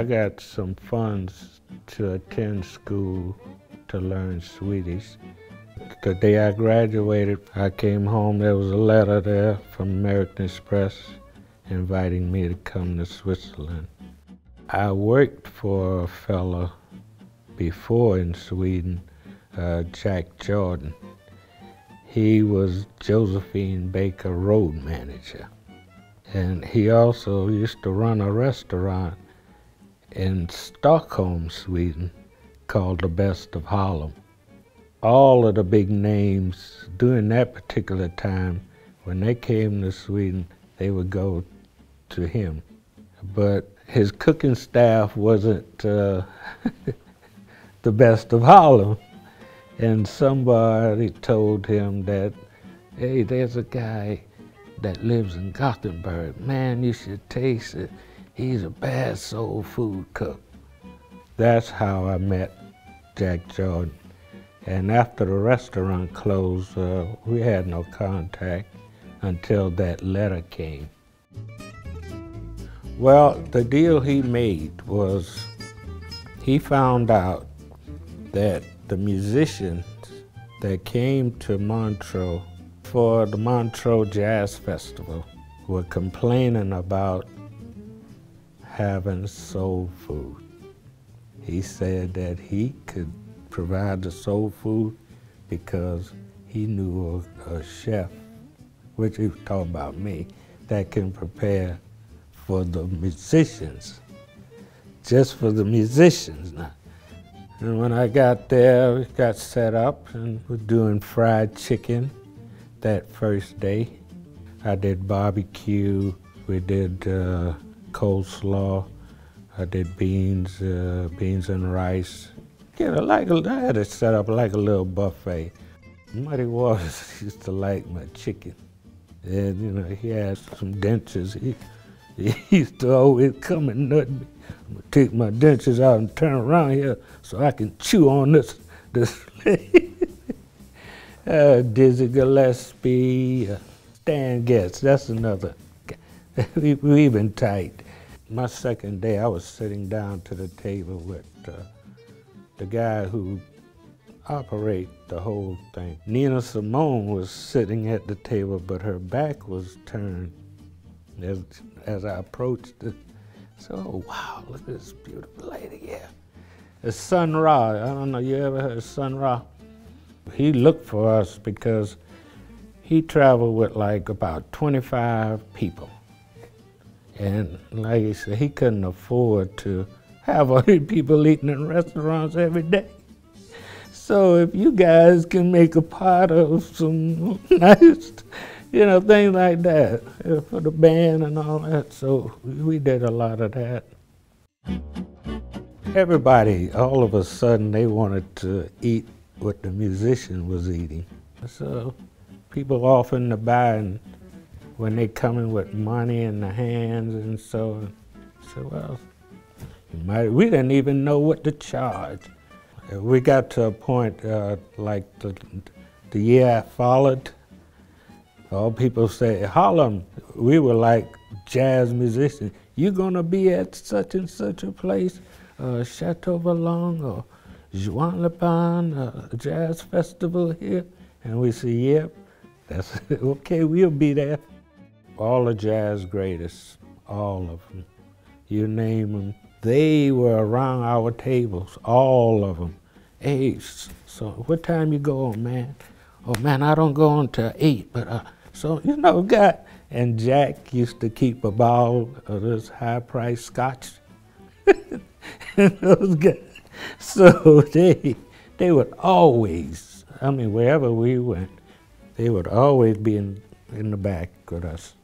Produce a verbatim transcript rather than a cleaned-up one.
I got some funds to attend school to learn Swedish. The day I graduated, I came home, there was a letter there from American Express inviting me to come to Switzerland. I worked for a fella before in Sweden, uh, Jack Jordan. He was Josephine Baker road manager. And he also used to run a restaurant in Stockholm, Sweden, called The Best of Harlem. All of the big names during that particular time, when they came to Sweden, they would go to him. But his cooking staff wasn't uh, the best of Harlem. And somebody told him that, hey, there's a guy that lives in Gothenburg. Man, you should taste it. He's a bad soul food cook. That's how I met Jack Jordan. And after the restaurant closed, uh, we had no contact until that letter came. Well, the deal he made was he found out that the musicians that came to Montreux for the Montreux Jazz Festival were complaining about having soul food. He said that he could provide the soul food because he knew a, a chef, which he was talking about me, that can prepare for the musicians, just for the musicians now. And when I got there, we got set up and we're doing fried chicken. That first day, I did barbecue, we did uh, coleslaw, I did beans, uh, beans and rice. You know, like, I had it set up like a little buffet. Muddy Waters used to like my chicken. And you know, he had some dentures. He, he used to always come and nut me. I'm gonna take my dentures out and turn around here so I can chew on this, this. Uh, Dizzy Gillespie, uh, Stan Getz, that's another. we, we've been tight. My second day, I was sitting down to the table with uh, the guy who operate the whole thing. Nina Simone was sitting at the table, but her back was turned as, as I approached it. So, oh, wow, look at this beautiful lady here. It's Sun Ra, I don't know, you ever heard of Sun Ra? He looked for us because he traveled with like about twenty-five people. And like he said, he couldn't afford to have all these people eating in restaurants every day. So if you guys can make a pot of some nice, you know, things like that for the band and all that. So we did a lot of that. Everybody, all of a sudden, they wanted to eat what the musician was eating. So people often to buy and when they come in with money in the hands and so on. So well, you might, we didn't even know what to charge. We got to a point uh, like the, the year I followed, all people say, Harlem, we were like jazz musicians. You're gonna be at such and such a place, uh, Chateau Ballon, or Juwan Le Pan, uh, jazz festival here, and we say, yep, that's okay, we'll be there. All the jazz greatest, all of them, you name them, they were around our tables, all of them. Hey, so what time you go on, man? Oh man, I don't go on till eight, but uh, so, you know, God. And Jack used to keep a bottle of this high-priced scotch. Those guys. So they, they would always, I mean, wherever we went, they would always be in, in the back with us.